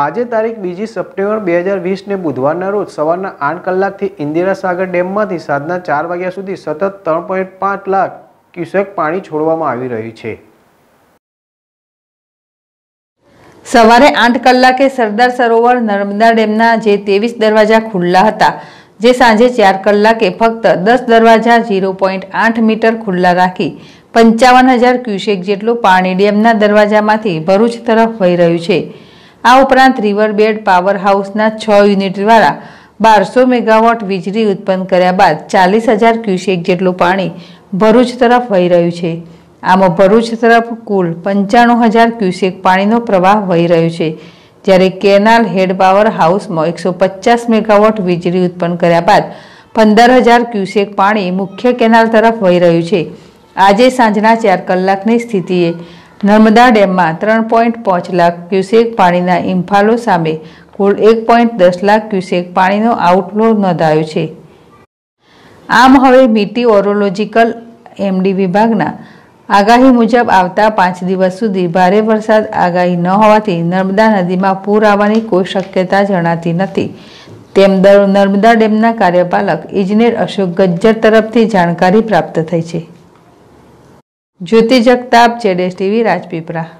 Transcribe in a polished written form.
आज तारीख 2 सप्टेम्बर 2020 ने बुधवार रोज सवारना 8 कलाक इंदिरा सागर डेम में साँजना 4 वाग्या सुधी सतत 3.5 लाख क्यूसेक पानी छोड़वामां आवी रह्युं छे। सवारे 8 कलाके सरदार सरोवर नर्मदा डेमना जे 23 दरवाजा खुल्ला हता जे सांजे 4 कलाके फक्त 10 दरवाजा 0.8 मीटर खुल्ला राखी 55,000 क्यूसेक जेटलुं पाणी डेमना दरवाजामांथी भरूच तरफ वही रह्युं छे। आ उपरांत रिवरबेड पावर हाउसना 6 यूनिट द्वारा 1200 मेगावॉट वीजळी उत्पन्न कर्या बाद 40,000 क्यूसेक जेटलुं पाणी भरूच तरफ वही रह्युं छे। आमां भरूच तरफ कुल 95,000 क्यूसेक पाणीनो प्रवाह वही रह्यो छे, ज्यारे केनाल हेड पावर हाउस में 150 मेगावॉट वीजळी उत्पन्न कर्या बाद 15,000 क्यूसेक पाणी मुख्य केनाल तरफ वही रह्यो छे। आजे सांजना 4 कलाकनी स्थितिए नर्मदा डेम में 3.5 लाख क्यूसेक पाणीना इंफालो सामे कुल 1.10 लाख क्यूसेक पाणीनो आउटफ्लो नोंधायो छे। आम हवे मीटिओरोलॉजिकल एमडी विभागना आगाही मुजब आवता 5 दिवस सुधी भारे वरसाद आगाही न होवाथी नर्मदा नदी में पूर आवानी कोई शक्यता जणाती नथी। तेम नर्मदा डेमना कार्यपालक इजनेर अशोक गज्जर तरफथी जाणकारी प्राप्त थई छे। ज्योति जगताप, JSTV, राजपीपळा।